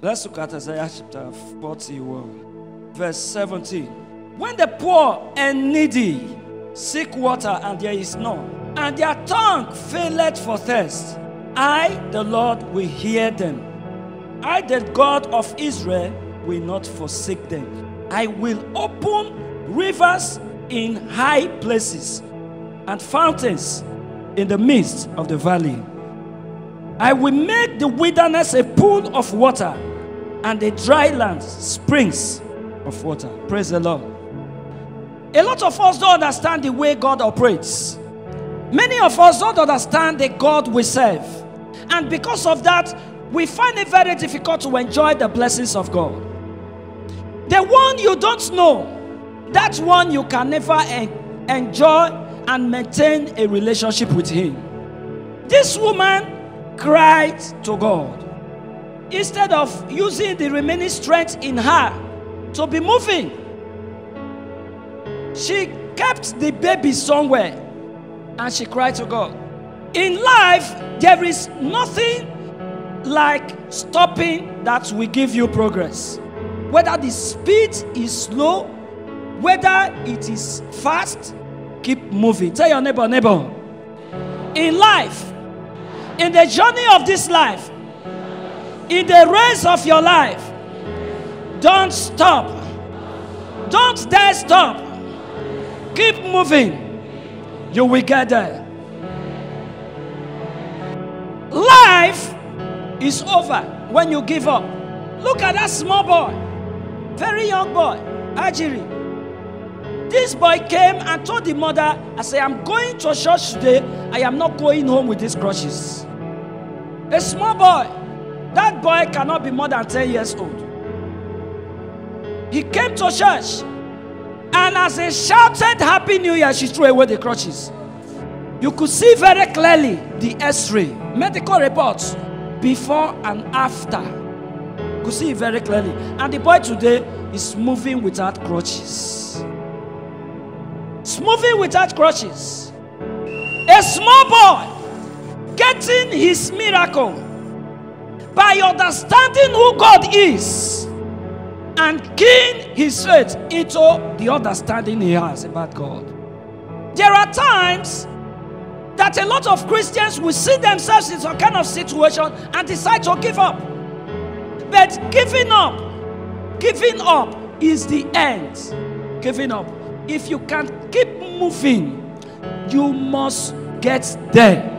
Let's look at Isaiah chapter 41, verse 17. When the poor and needy seek water and there is none, and their tongue faileth for thirst, I, the Lord, will hear them. I, the God of Israel, will not forsake them. I will open rivers in high places and fountains in the midst of the valley. I will make the wilderness a pool of water and the dry land springs of water. Praise the Lord. A lot of us don't understand the way God operates. Many of us don't understand the God we serve. And because of that, we find it very difficult to enjoy the blessings of God. The one you don't know, that one you can never enjoy and maintain a relationship with him. This woman cried to God. Instead of using the remaining strength in her to be moving, she kept the baby somewhere and she cried to God. In life, there is nothing like stopping that will give you progress. Whether the speed is slow, whether it is fast, keep moving. Tell your neighbor, neighbor, in life, in the journey of this life, in the race of your life, don't stop. Don't dare stop. Keep moving. You will get there. Life is over when you give up. Look at that small boy, very young boy, Ajiri. This boy came and told the mother, I say, I'm going to church today. I am not going home with these crutches. A small boy. That boy cannot be more than 10 years old. He came to church. And as they shouted Happy New Year, she threw away the crutches. You could see very clearly the x-ray, medical reports, before and after. You could see it very clearly. And the boy today is moving without crutches. It's moving without crutches. A small boy getting his miracle by understanding who God is, and keen his faith into the understanding he has about God. There are times that a lot of Christians will see themselves in some kind of situation and decide to give up. But giving up is the end. Giving up. If you can keep moving, you must get there.